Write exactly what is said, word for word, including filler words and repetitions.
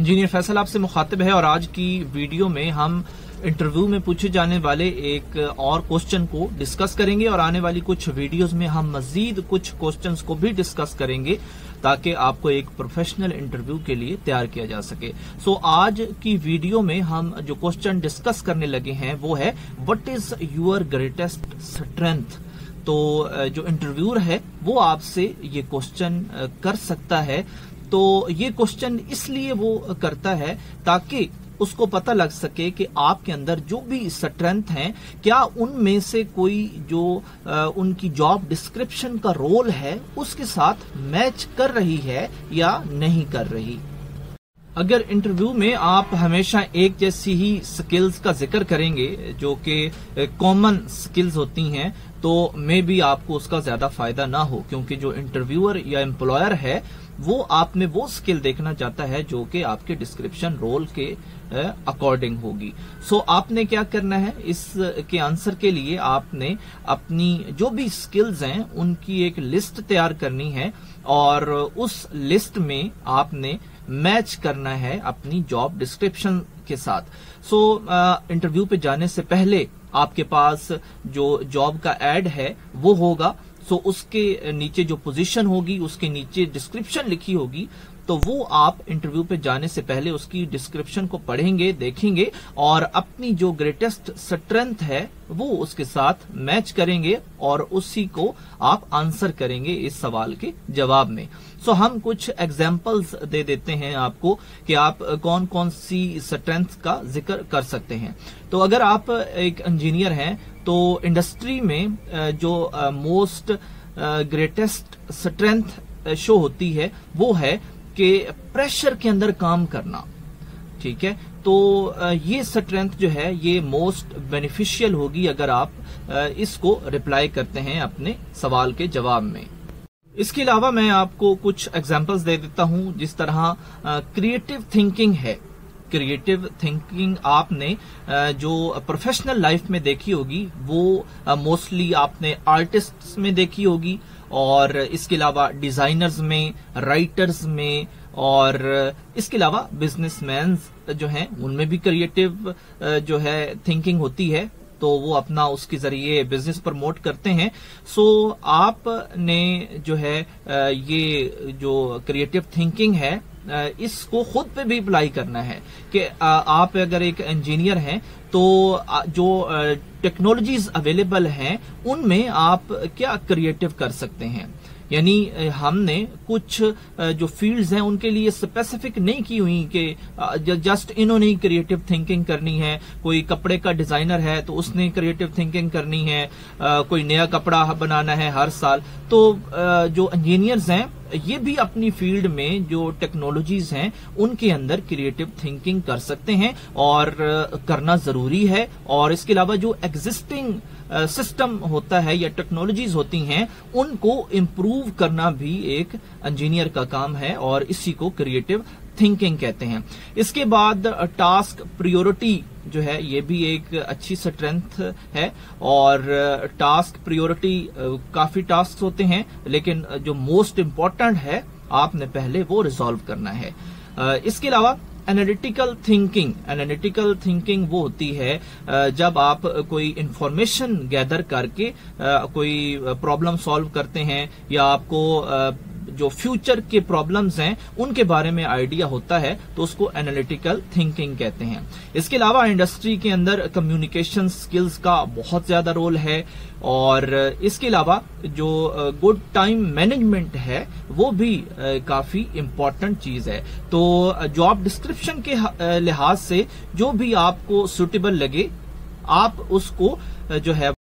Engineer Faisal आपसे मुखातिब है और आज की वीडियो में हम इंटरव्यू में पूछे जाने वाले एक और क्वेश्चन को डिस्कस करेंगे और आने वाली कुछ वीडियोस में हम मजीद कुछ क्वेश्चंस को भी डिस्कस करेंगे ताकि आपको एक प्रोफेशनल इंटरव्यू के लिए तैयार किया जा सके। सो आज की वीडियो में हम जो क्वेश्चन डिस्कस करने लगे हैं वो है what is your greatest strength. तो जो इंटरव्यूअर है वो आपसे ये क्वेश्चन कर सकता है। तो ये क्वेश्चन इसलिए वो करता है ताकि उसको पता लग सके कि आपके अंदर जो भी स्ट्रेंथ हैं क्या उनमें से कोई जो आ, उनकी जॉब डिस्क्रिप्शन का रोल है उसके साथ मैच कर रही है या नहीं कर रही। अगर इंटरव्यू में आप हमेशा एक जैसी ही स्किल्स का जिक्र करेंगे जो कि कॉमन स्किल्स होती हैं तो मे बी आपको उसका ज्यादा फायदा ना हो, क्योंकि जो इंटरव्यूअर या एम्प्लॉयर है वो आप में वो स्किल देखना चाहता है जो कि आपके डिस्क्रिप्शन रोल के अकॉर्डिंग होगी। सो so, आपने क्या करना है, इसके आंसर के लिए आपने अपनी जो भी स्किल्स हैं उनकी एक लिस्ट तैयार करनी है और उस लिस्ट में आपने मैच करना है अपनी जॉब डिस्क्रिप्शन के साथ। सो so, इंटरव्यू पे जाने से पहले आपके पास जो जॉब का एड है वो होगा। सो so, उसके नीचे जो पोजीशन होगी उसके नीचे डिस्क्रिप्शन लिखी होगी, तो वो आप इंटरव्यू पे जाने से पहले उसकी डिस्क्रिप्शन को पढ़ेंगे, देखेंगे और अपनी जो ग्रेटेस्ट स्ट्रेंथ है वो उसके साथ मैच करेंगे और उसी को आप आंसर करेंगे इस सवाल के जवाब में। सो so, हम कुछ एग्जाम्पल्स दे देते हैं आपको कि आप कौन कौन सी स्ट्रेंथ का जिक्र कर सकते हैं। तो अगर आप एक इंजीनियर हैं तो इंडस्ट्री में जो मोस्ट ग्रेटेस्ट स्ट्रेंथ शो होती है वो है कि प्रेशर के अंदर काम करना, ठीक है। तो ये स्ट्रेंथ जो है ये मोस्ट बेनिफिशियल होगी अगर आप इसको रिप्लाई करते हैं अपने सवाल के जवाब में। इसके अलावा मैं आपको कुछ एग्जांपल्स दे देता हूं, जिस तरह क्रिएटिव थिंकिंग है। क्रिएटिव थिंकिंग आपने जो प्रोफेशनल लाइफ में देखी होगी वो मोस्टली आपने आर्टिस्ट्स में देखी होगी और इसके अलावा डिजाइनर्स में, राइटर्स में और इसके अलावा बिजनेसमैन जो हैं उनमें भी क्रिएटिव जो है थिंकिंग होती है, तो वो अपना उसके जरिए बिजनेस प्रमोट करते हैं। सो आपने जो है ये जो क्रिएटिव थिंकिंग है इसको खुद पे भी अप्लाई करना है कि आप अगर एक इंजीनियर हैं तो जो टेक्नोलॉजीज अवेलेबल हैं उनमें आप क्या क्रिएटिव कर सकते हैं। यानी हमने कुछ जो फील्ड्स हैं उनके लिए स्पेसिफिक नहीं की हुई कि जस्ट इन्होंने क्रिएटिव थिंकिंग करनी है। कोई कपड़े का डिजाइनर है तो उसने क्रिएटिव थिंकिंग करनी है, कोई नया कपड़ा बनाना है हर साल। तो जो इंजीनियर्स हैं ये भी अपनी फील्ड में जो टेक्नोलॉजीज हैं उनके अंदर क्रिएटिव थिंकिंग कर सकते हैं और करना जरूरी है। और इसके अलावा जो एग्जिस्टिंग सिस्टम होता है या टेक्नोलॉजीज होती हैं उनको इम्प्रूव करना भी एक इंजीनियर का काम है और इसी को क्रिएटिव थिंकिंग कहते हैं। इसके बाद टास्क प्रायोरिटी जो है ये भी एक अच्छी स्ट्रेंथ है और टास्क प्रायोरिटी काफी टास्क होते हैं लेकिन जो मोस्ट इम्पोर्टेंट है आपने पहले वो रिजॉल्व करना है। इसके अलावा एनालिटिकल थिंकिंग एनालिटिकल थिंकिंग वो होती है जब आप कोई इंफॉर्मेशन गैदर करके कोई प्रॉब्लम सॉल्व करते हैं या आपको जो फ्यूचर के प्रॉब्लम्स हैं उनके बारे में आइडिया होता है तो उसको एनालिटिकल थिंकिंग कहते हैं। इसके अलावा इंडस्ट्री के अंदर कम्युनिकेशन स्किल्स का बहुत ज्यादा रोल है और इसके अलावा जो गुड टाइम मैनेजमेंट है वो भी काफी इम्पोर्टेंट चीज है। तो जॉब डिस्क्रिप्शन के लिहाज से जो भी आपको सुटेबल लगे आप उसको जो है